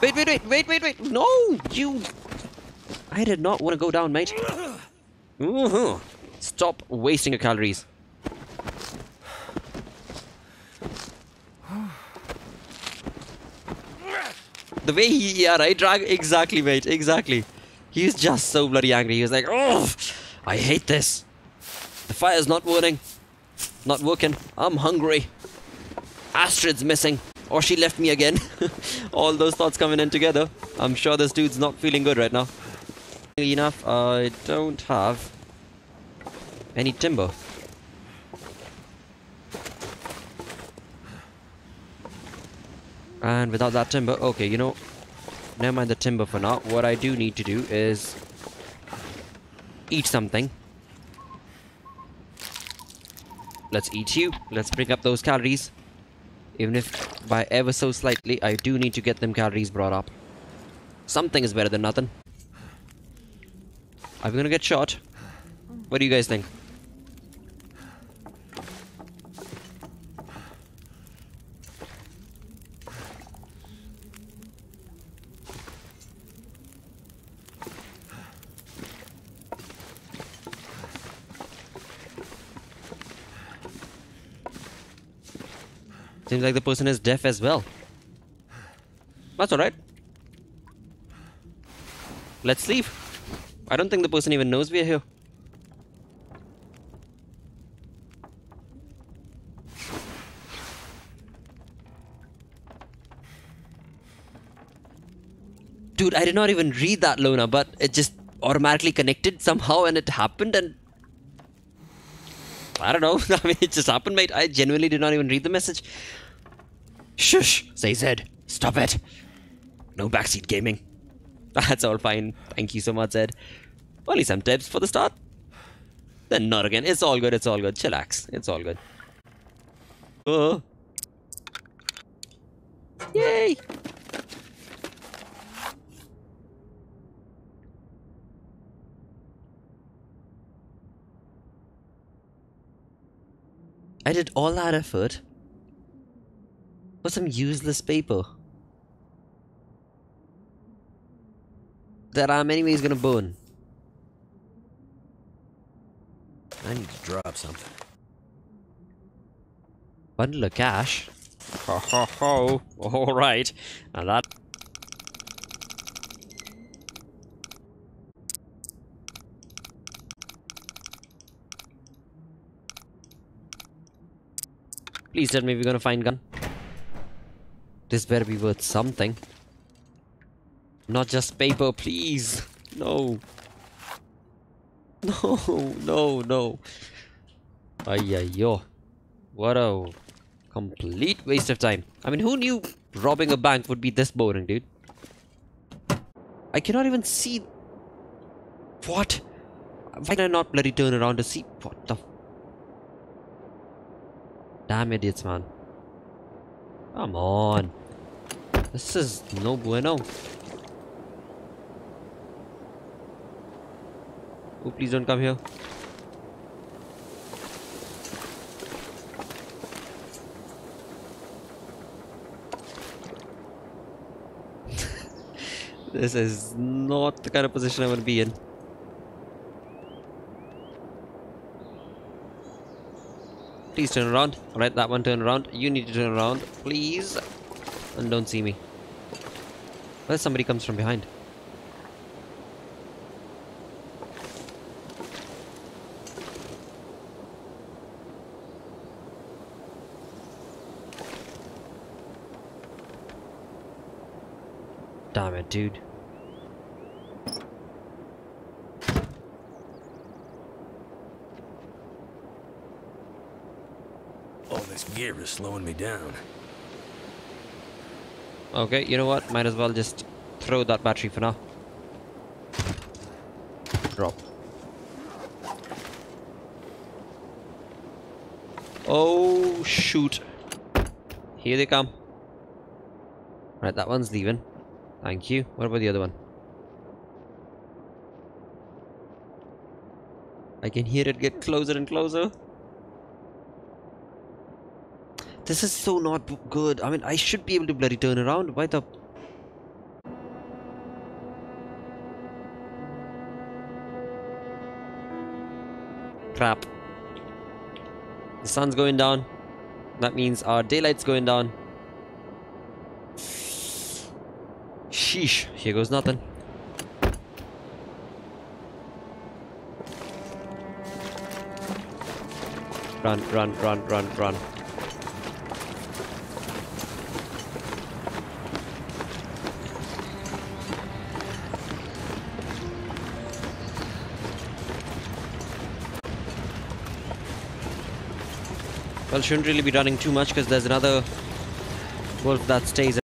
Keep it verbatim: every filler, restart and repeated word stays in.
Wait, wait, wait, wait, wait, wait. No, you... I did not want to go down, mate. Woohoo. Stop wasting your calories. The way he... Yeah, right, drag. Exactly, mate. Exactly. He was just so bloody angry. He was like, oh, I hate this. The fire's not working. Not working. I'm hungry. Astrid's missing. Or she left me again. All those thoughts coming in together. I'm sure this dude's not feeling good right now. Enough, I don't have any timber. And without that timber, okay, you know, never mind the timber for now. What I do need to do is eat something. Let's eat you. Let's bring up those calories. Even if by ever so slightly, I do need to get them calories brought up. Something is better than nothing. Are we gonna get shot? What do you guys think? Seems like the person is deaf as well. That's alright. Let's leave. I don't think the person even knows we're here. Dude, I did not even read that, Lona, but it just automatically connected somehow and it happened and... I don't know. I mean, it just happened, mate. I genuinely did not even read the message. Shush, say Zed. Stop it. No backseat gaming. That's all fine. Thank you so much, Zed. Only some tips for the start. Then not again. It's all good. It's all good. Chillax. It's all good. Oh. Yay. I did all that effort for some useless paper that I'm anyways gonna burn. I need to drop something. Bundle of cash. Ho ho ho. All right. Now that. Please tell me we're gonna find gun. This better be worth something. Not just paper, please. No. No, no, no. Ay-ay-yo. What a complete waste of time. I mean, who knew robbing a bank would be this boring, dude? I cannot even see... What? Why did I not bloody turn around to see? What the... Damn idiots, man. Come on. This is no bueno. Oh, please don't come here. This is not the kind of position I want to be in. Please turn around. Alright, that one turn around. You need to turn around. Please. And don't see me. Unless somebody comes from behind. Damn it, dude. Gear is slowing me down. Okay, you know what? Might as well just throw that battery for now. Drop. Oh, shoot. Here they come. Right, that one's leaving. Thank you. What about the other one? I can hear it get closer and closer. This is so not good. I mean, I should be able to bloody turn around. Why the... Crap. The sun's going down. That means our daylight's going down. Sheesh. Here goes nothing. Run, run, run, run, run. Well, shouldn't really be running too much because there's another wolf that stays